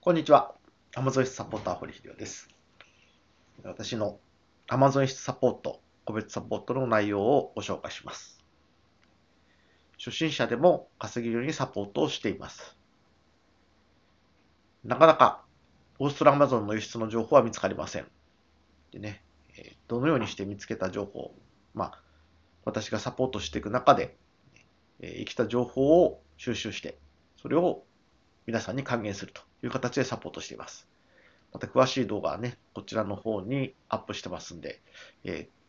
こんにちは。Amazon サポーター堀秀夫です。私の Amazon サポート、個別サポートの内容をご紹介します。初心者でも稼げるようにサポートをしています。なかなかオーストラリア Amazon の輸出の情報は見つかりません。でね、どのようにして見つけた情報、私がサポートしていく中で、生きた情報を収集して、それを皆さんに還元するという形でサポートしています。また詳しい動画はね、こちらの方にアップしてますんで、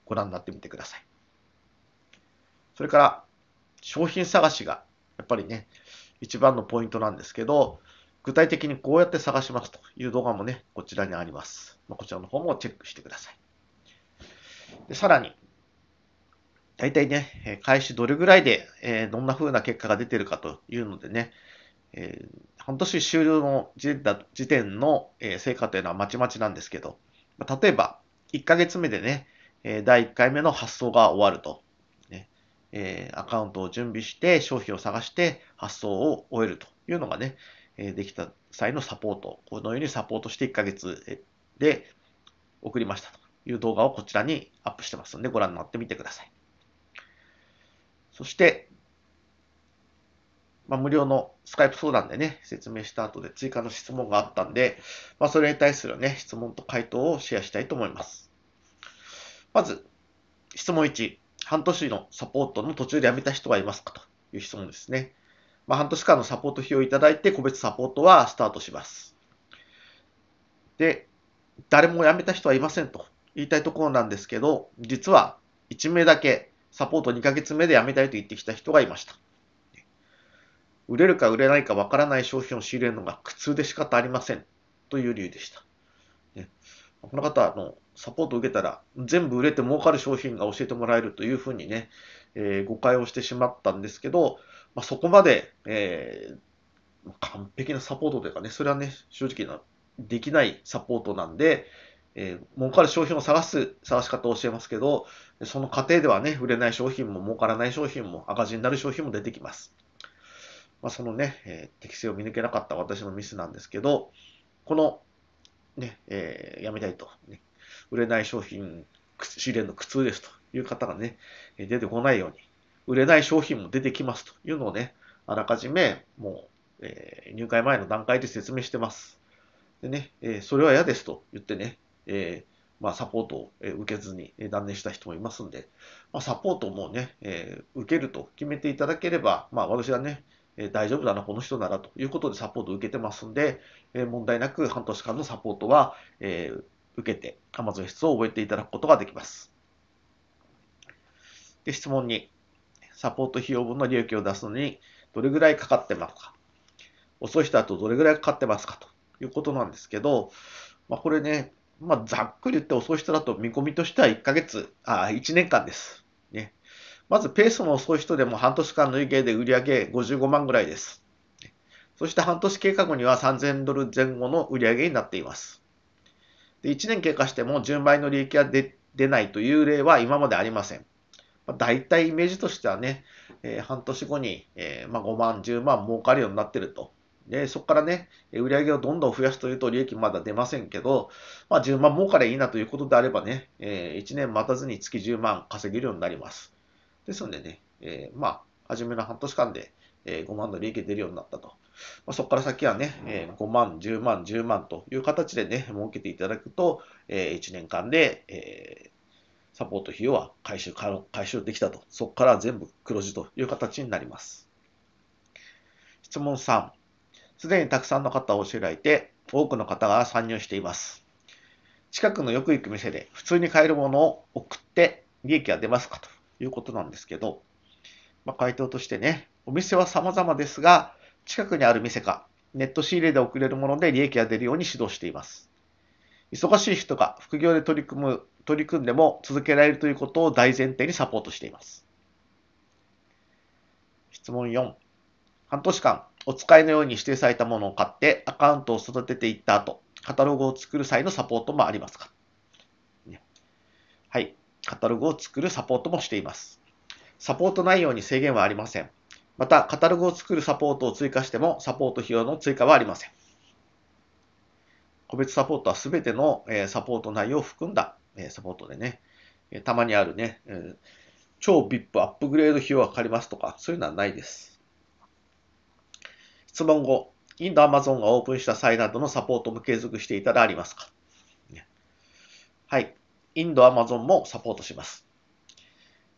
ご覧になってみてください。それから、商品探しがやっぱりね、一番のポイントなんですけど、具体的にこうやって探しますという動画もね、こちらにあります。こちらの方もチェックしてください。でさらに、大体ね、開始どれぐらいで、どんな風な結果が出てるかというのでね、半年終了の時点の成果というのはまちまちなんですけど、例えば1ヶ月目でね、第1回目の発送が終わると、アカウントを準備して商品を探して発送を終えるというのがね、できた際のサポート、このようにサポートして1ヶ月で送りましたという動画をこちらにアップしてますので、ご覧になってみてください。そして、無料のスカイプ相談でね、説明した後で追加の質問があったんで、それに対するね、質問と回答をシェアしたいと思います。まず、質問1、半年のサポートの途中で辞めた人はいますかという質問ですね。半年間のサポート費をいただいて、個別サポートはスタートします。で、誰も辞めた人はいませんと言いたいところなんですけど、実は1名だけサポート2ヶ月目で辞めたいと言ってきた人がいました。売れるか売れないかわからない商品を仕入れるのが苦痛で仕方ありませんという理由でした。この方のサポートを受けたら全部売れて儲かる商品が教えてもらえるというふうにね、誤解をしてしまったんですけど、そこまで、完璧なサポートというかね、それはね、正直なできないサポートなんで、儲かる商品を探し方を教えますけど、その過程ではね、売れない商品も儲からない商品も赤字になる商品も出てきます。そのね、適性を見抜けなかった私のミスなんですけど、この、ね、やめたいと、ね、売れない商品、仕入れの苦痛ですという方がね、出てこないように、売れない商品も出てきますというのをね、あらかじめ、もう、入会前の段階で説明してます。でね、それは嫌ですと言ってね、サポートを受けずに断念した人もいますんで、サポートもね、受けると決めていただければ、私はね、大丈夫だな、この人ならということでサポートを受けてますんで、問題なく半年間のサポートは受けて Amazon 質を覚えていただくことができます。で、質問2、サポート費用分の利益を出すのにどれぐらいかかってますか、遅い人だとどれぐらいかかってますかということなんですけど、これね、ざっくり言って遅い人だと見込みとしては1年間です。ね、まずペースの遅い人でも半年間累計で売上55万ぐらいです。そして半年経過後には$3000前後の売上になっています。で、1年経過しても10倍の利益が出ないという例は今までありません。大体イメージとしてはね、半年後に、5万、10万儲かるようになってると。で、そこからね、売上をどんどん増やすというと利益まだ出ませんけど、10万儲かればいいなということであればね、1年待たずに月10万稼げるようになります。ですのでね、初めの半年間で5万の利益が出るようになったと。そこから先はね、5万、10万、10万という形でね、儲けていただくと、1年間で、サポート費用は回収できたと。そこから全部黒字という形になります。質問3、すでにたくさんの方を開いて、多くの方が参入しています。近くのよく行く店で普通に買えるものを送って利益が出ますかと。いうことなんですけど、回答としてね、お店は様々ですが、近くにある店か、ネット仕入れで送れるもので利益が出るように指導しています。忙しい人が副業で取り組んでも続けられるということを大前提にサポートしています。質問4、半年間お使いのように指定されたものを買ってアカウントを育てていった後、カタログを作る際のサポートもありますか？はい。カタログを作るサポートもしています。サポート内容に制限はありません。また、カタログを作るサポートを追加しても、サポート費用の追加はありません。個別サポートは全てのサポート内容を含んだサポートでね、たまにあるね、超 VIP アップグレード費用がかかりますとか、そういうのはないです。質問5、インド Amazon がオープンした際などのサポートも継続していたらありますか？はい、インド Amazon もサポートします。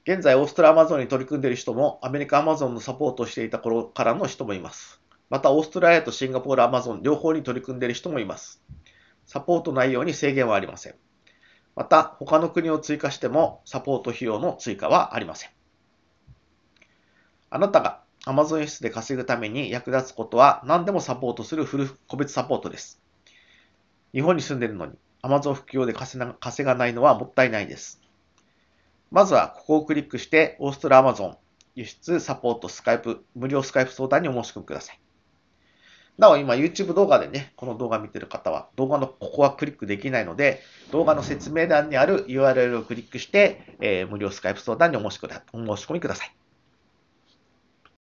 現在、オーストラリア Amazon に取り組んでいる人も、アメリカ Amazon のサポートをしていた頃からの人もいます。また、オーストラリアとシンガポール Amazon 両方に取り組んでいる人もいます。サポート内容に制限はありません。また、他の国を追加しても、サポート費用の追加はありません。あなたが Amazon 輸出で稼ぐために役立つことは、何でもサポートするフル個別サポートです。日本に住んでいるのに、Amazon 副業で稼がないのはもったいないです。まずはここをクリックして、オーストラリア Amazon 輸出サポートスカイプ、無料スカイプ相談にお申し込みください。なお今 YouTube 動画でね、この動画見てる方は動画のここはクリックできないので、動画の説明欄にある URL をクリックして、無料スカイプ相談にお申し込みください。